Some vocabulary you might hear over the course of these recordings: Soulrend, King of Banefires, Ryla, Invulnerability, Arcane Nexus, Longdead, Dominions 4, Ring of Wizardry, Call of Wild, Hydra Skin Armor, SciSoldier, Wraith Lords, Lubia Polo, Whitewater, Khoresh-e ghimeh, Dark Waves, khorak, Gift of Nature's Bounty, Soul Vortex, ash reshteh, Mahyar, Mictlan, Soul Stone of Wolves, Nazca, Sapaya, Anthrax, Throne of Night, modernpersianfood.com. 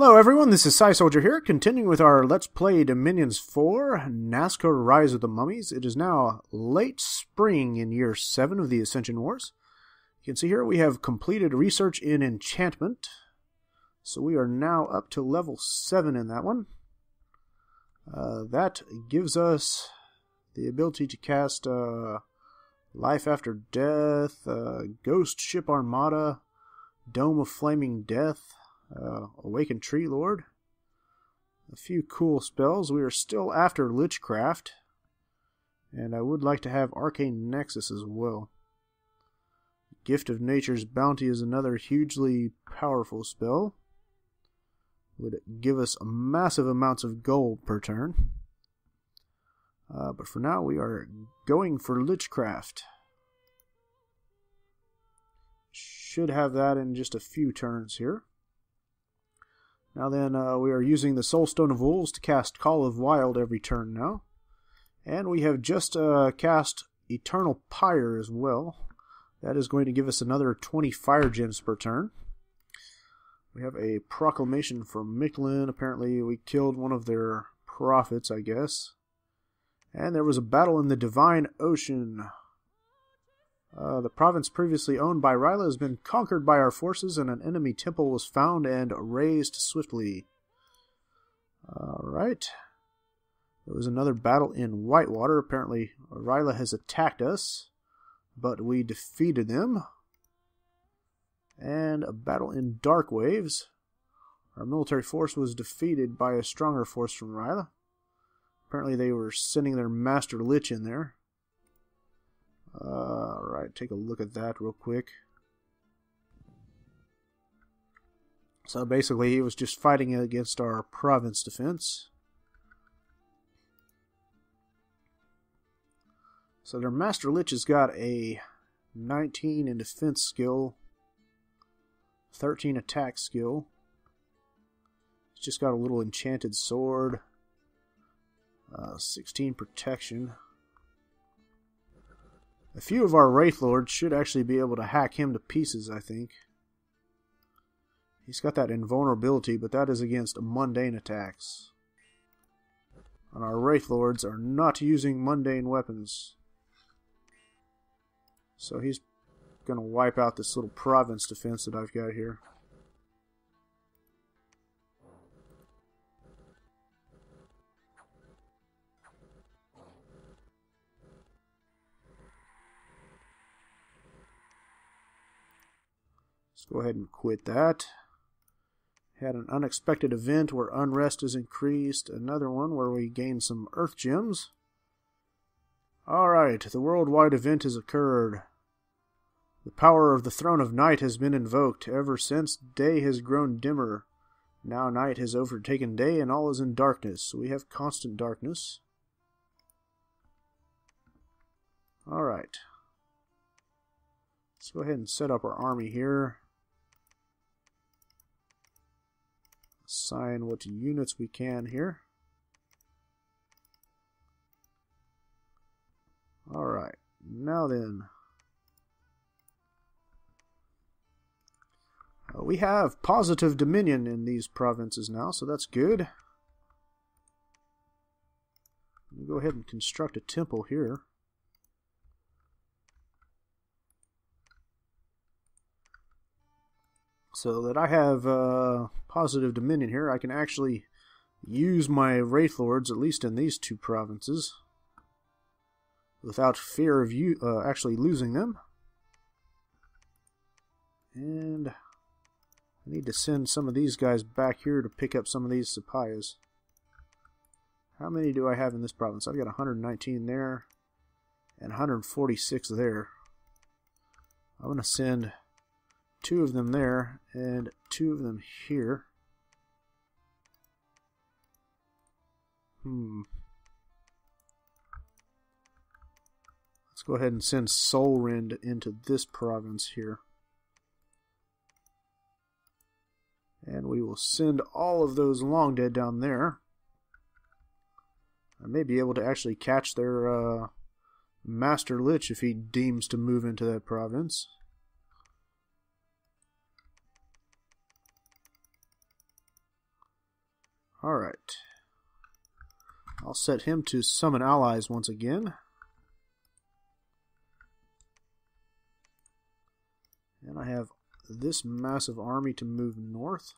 Hello everyone, this is SciSoldier here, continuing with our Let's Play Dominions 4, Nazca Rise of the Mummies. It is now late spring in year 7 of the Ascension Wars. You can see here we have completed research in enchantment. So we are now up to level 7 in that one. That gives us the ability to cast Life After Death, Ghost Ship Armada, Dome of Flaming Death, Awakened Tree Lord. A few cool spells. We are still after Lichcraft, and I would like to have Arcane Nexus as well. Gift of Nature's Bounty is another hugely powerful spell. Would give us massive amounts of gold per turn. But for now we are going for Lichcraft. Should have that in just a few turns here. Now then, we are using the Soul Stone of Wolves to cast Call of Wild every turn now. And we have just cast Eternal Pyre as well. That is going to give us another 20 fire gems per turn. We have a proclamation from Mictlan. Apparently we killed one of their prophets, I guess. And there was a battle in the Divine Ocean. The province previously owned by Ryla has been conquered by our forces, and an enemy temple was found and razed swiftly. Alright. There was another battle in Whitewater. Apparently, Ryla has attacked us, but we defeated them. And a battle in Dark Waves. Our military force was defeated by a stronger force from Ryla. Apparently, they were sending their Master Lich in there. Alright, take a look at that real quick. So basically he was just fighting against our province defense. So their Master Lich has got a 19 in defense skill, 13 attack skill. He's just got a little enchanted sword, 16 protection. A few of our Wraith Lords should actually be able to hack him to pieces, I think. He's got that invulnerability, but that is against mundane attacks. And our Wraith Lords are not using mundane weapons. So he's going to wipe out this little province defense that I've got here. Go ahead and quit that. Had an unexpected event where unrest is increased. Another one where we gain some earth gems. Alright, the worldwide event has occurred. The power of the Throne of Night has been invoked. Ever since, day has grown dimmer. Now night has overtaken day and all is in darkness. We have constant darkness. Alright. Let's go ahead and set up our army here. Assign what units we can here. Alright, now then. We have positive dominion in these provinces now, so that's good. We'll go ahead and construct a temple here. So that I have positive dominion here, I can actually use my Wraith Lords, at least in these two provinces, without fear of actually losing them. And I need to send some of these guys back here to pick up some of these supplies. How many do I have in this province? I've got 119 there and 146 there. I'm going to send 2 of them there, and 2 of them here. Let's go ahead and send Soulrend into this province here. And we will send all of those Longdead down there. I may be able to actually catch their Master Lich if he deems to move into that province. Alright. I'll set him to summon allies once again. And I have this massive army to move north.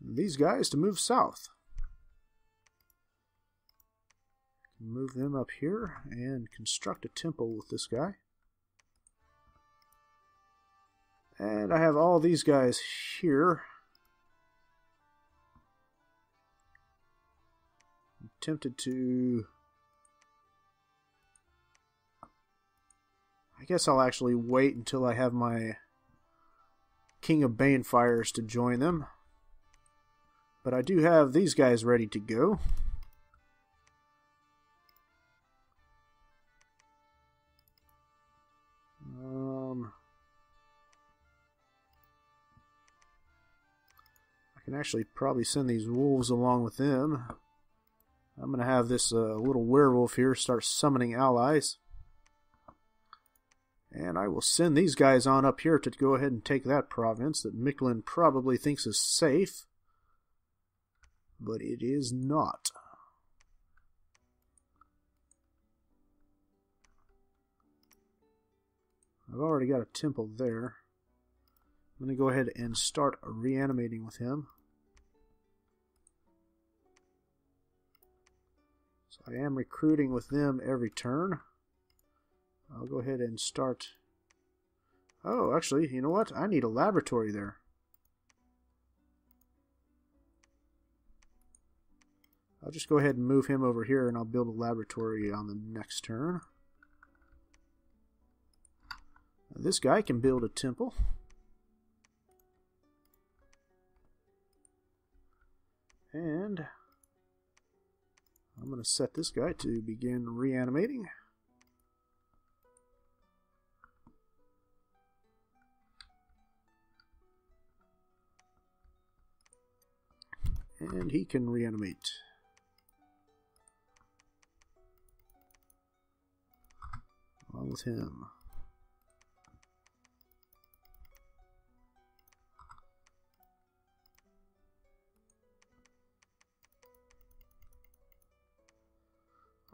These guys to move south. Move them up here and construct a temple with this guy. And I have all these guys here. I'm tempted to... I guess I'll actually wait until I have my King of Banefires to join them. But I do have these guys ready to go. I can actually probably send these wolves along with them. I'm going to have this little werewolf here start summoning allies. And I will send these guys on up here to go ahead and take that province that Mictlan probably thinks is safe. But it is not. I've already got a temple there. I'm going to go ahead and start reanimating with him. So I am recruiting with them every turn. I'll go ahead and start... Oh, actually, you know what? I need a laboratory there. I'll just go ahead and move him over here and I'll build a laboratory on the next turn. This guy can build a temple. And I'm going to set this guy to begin reanimating. And he can reanimate. Along with him.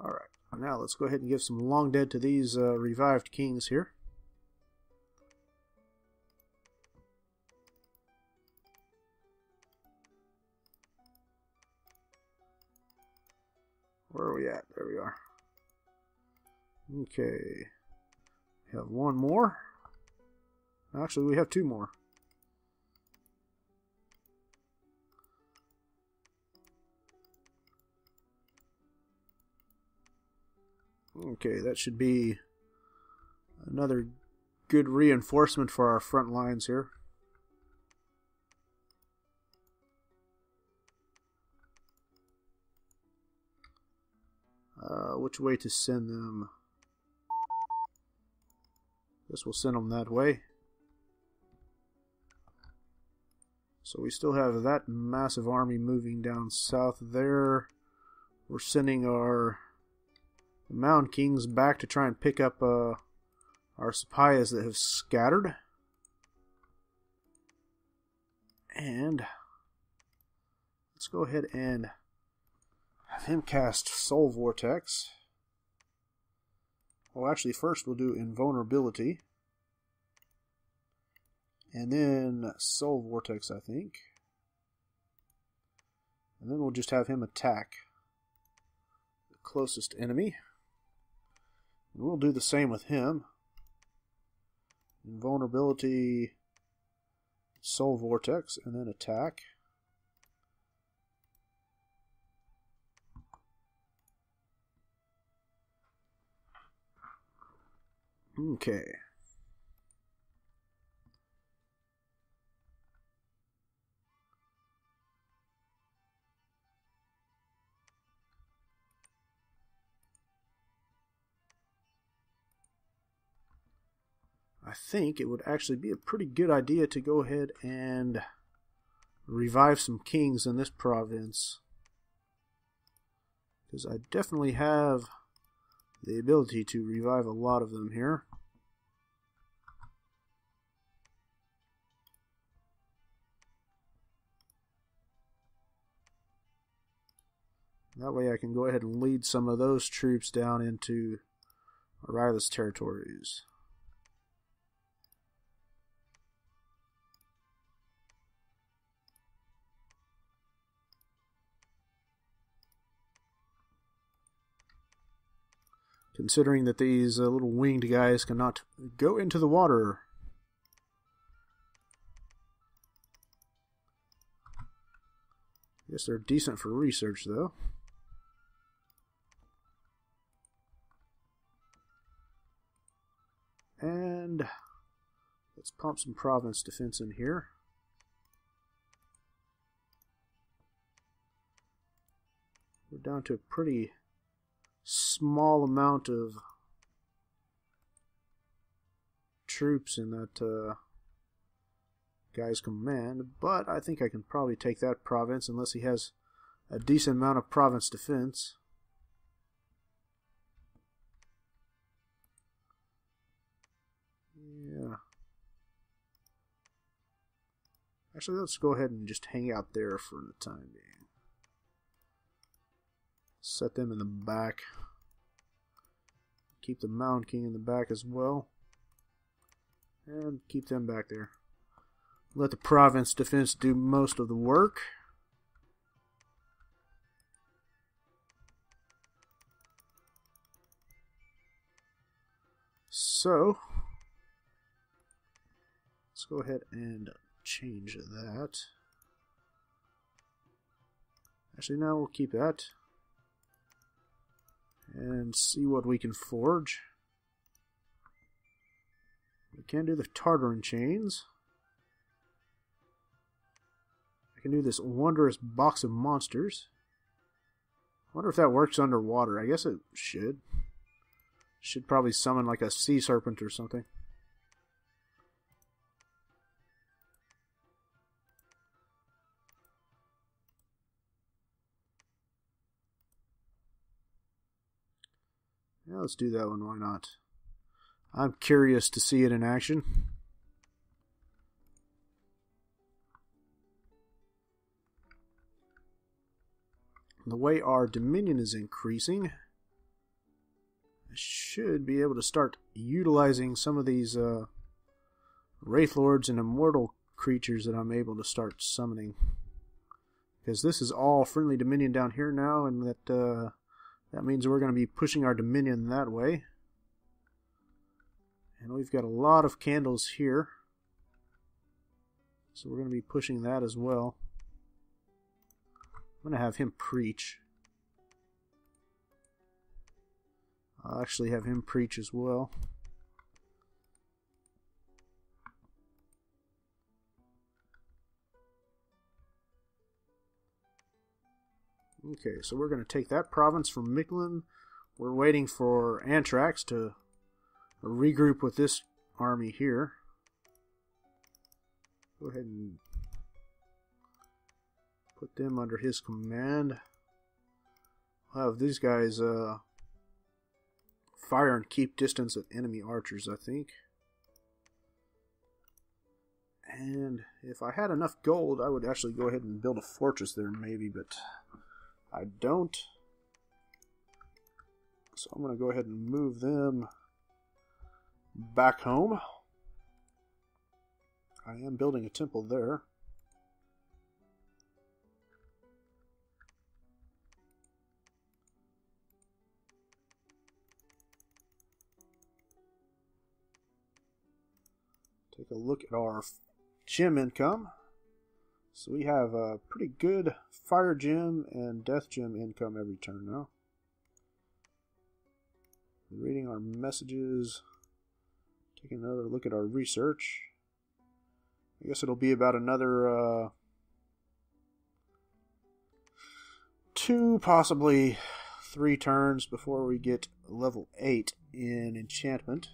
Alright, now let's go ahead and give some Longdead to these revived kings here. Where are we at? There we are. Okay. We have one more. Actually, we have two more. Okay, that should be another good reinforcement for our front lines here. Which way to send them? I guess we'll send them that way. So we still have that massive army moving down south there. We're sending our Mound Kings back to try and pick up our Sapayas that have scattered. And let's go ahead and have him cast Soul Vortex. Well, actually, first we'll do Invulnerability. And then Soul Vortex, I think. And then we'll just have him attack the closest enemy. We'll do the same with him. Invulnerability, Soul Vortex, and then attack. Okay. I think it would actually be a pretty good idea to go ahead and revive some kings in this province. Because I definitely have the ability to revive a lot of them here. That way I can go ahead and lead some of those troops down into Ryla's territories. Considering that these little winged guys cannot go into the water. I guess they're decent for research, though. And let's pump some province defense in here. We're down to a pretty small amount of troops in that guy's command, but I think I can probably take that province unless he has a decent amount of province defense. Yeah. Actually, let's go ahead and just hang out there for the time being. Set them in the back. Keep the Mound King in the back as well. And keep them back there. Let the province defense do most of the work. So, let's go ahead and change that. Actually, now we'll keep that. And see what we can forge. We can do the Tartarin Chains. I can do this Wondrous Box of Monsters. I wonder if that works underwater. I guess it should. Should probably summon like a sea serpent or something. Yeah, let's do that one, why not? I'm curious to see it in action. The way our Dominion is increasing, I should be able to start utilizing some of these Wraith Lords and Immortal creatures that I'm able to start summoning. Because this is all friendly Dominion down here now, and that means we're going to be pushing our Dominion that way. And we've got a lot of candles here. So we're going to be pushing that as well. I'm going to have him preach. I'll actually have him preach as well. Okay, so we're going to take that province from Mictlan. We're waiting for Anthrax to regroup with this army here. Go ahead and put them under his command. I'll have these guys fire and keep distance of enemy archers, I think. And if I had enough gold, I would actually go ahead and build a fortress there maybe, but I don't. So I'm going to go ahead and move them back home. I am building a temple there. Take a look at our gem income. So we have a pretty good fire gem and death gem income every turn now. Reading our messages. Take another look at our research. I guess it'll be about another 2, possibly 3 turns before we get level 8 in enchantment.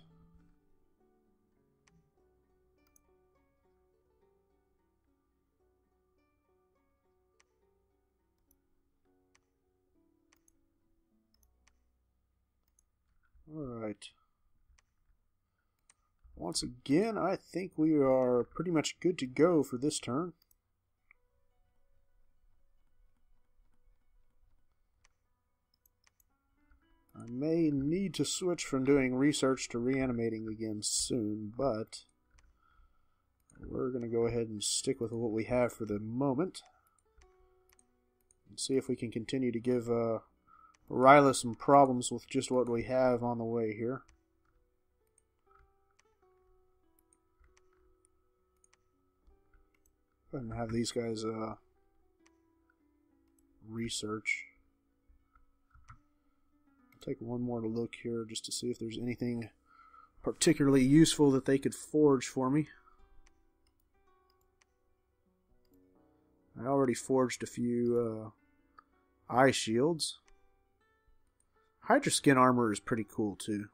Alright. Once again, I think we are pretty much good to go for this turn. I may need to switch from doing research to reanimating again soon, but we're going to go ahead and stick with what we have for the moment. And see if we can continue to give Ryla some problems with just what we have on the way here. Go ahead and have these guys research. I'll take one more look here just to see if there's anything particularly useful that they could forge for me. I already forged a few eye shields. Hydra Skin Armor is pretty cool too.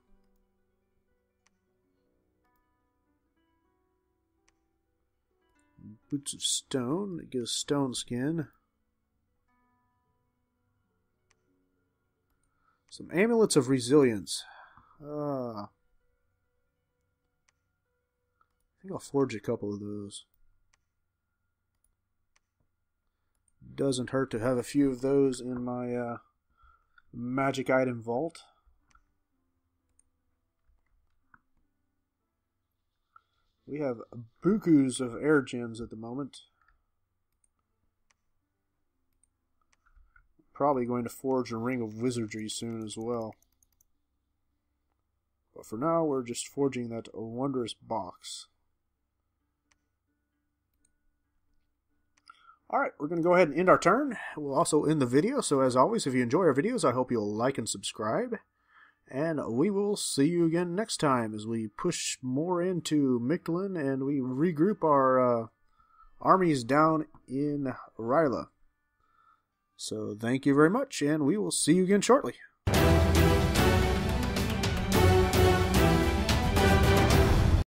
Boots of Stone, it gives stone skin. Some Amulets of Resilience. I think I'll forge a couple of those. Doesn't hurt to have a few of those in my magic item vault. We have bukus of air gems at the moment. Probably going to forge a Ring of Wizardry soon as well. But for now, we're just forging that Wondrous Box. Alright, we're going to go ahead and end our turn. We'll also end the video, so as always, if you enjoy our videos, I hope you'll like and subscribe. And we will see you again next time as we push more into Mictlan and we regroup our armies down in Ryla. So thank you very much, and we will see you again shortly.